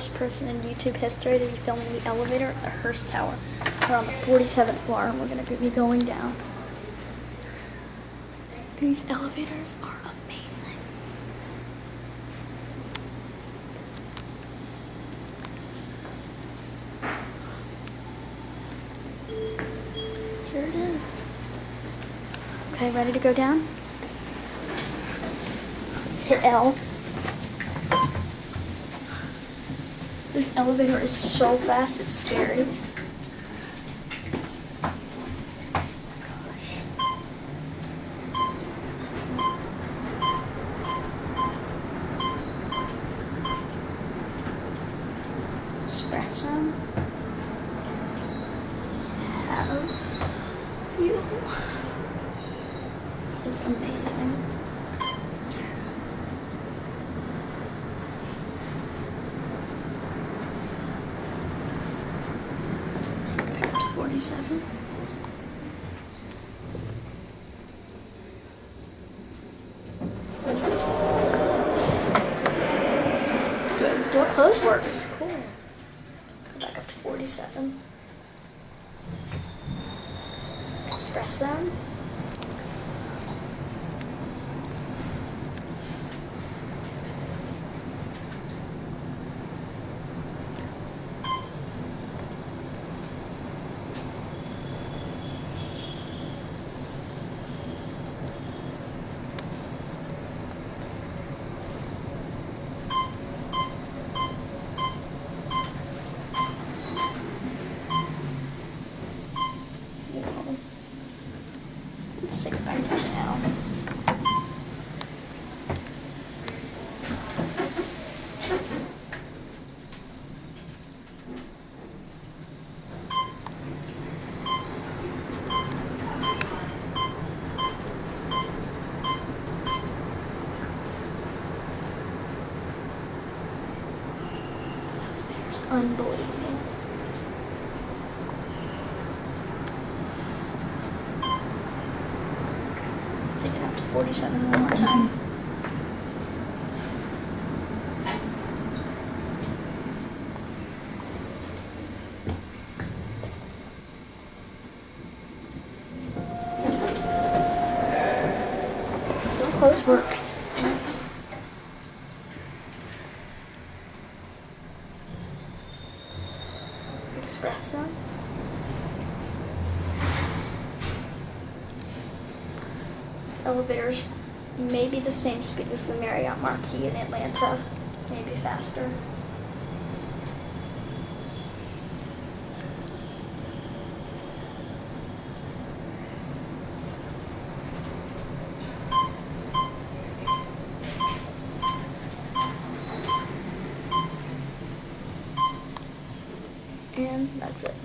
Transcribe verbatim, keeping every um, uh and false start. first person in YouTube history to be filming the elevator at the Hearst Tower. We're on the forty-seventh floor, and we're going to be going down. These elevators are amazing. Here it is. Okay, ready to go down? Let's hit L. This elevator is so fast, it's scary. Espresso. Cab. Beautiful. This is amazing. forty-seven. Good. Door close works. Cool. forty-seven. Espresso. Let's take it back down now. This elevator is unbelievable. Take it up to forty-seven one more time. Door close works. Nice. Espresso. Elevators may be the same speed as the Marriott Marquis in Atlanta, maybe faster. And that's it.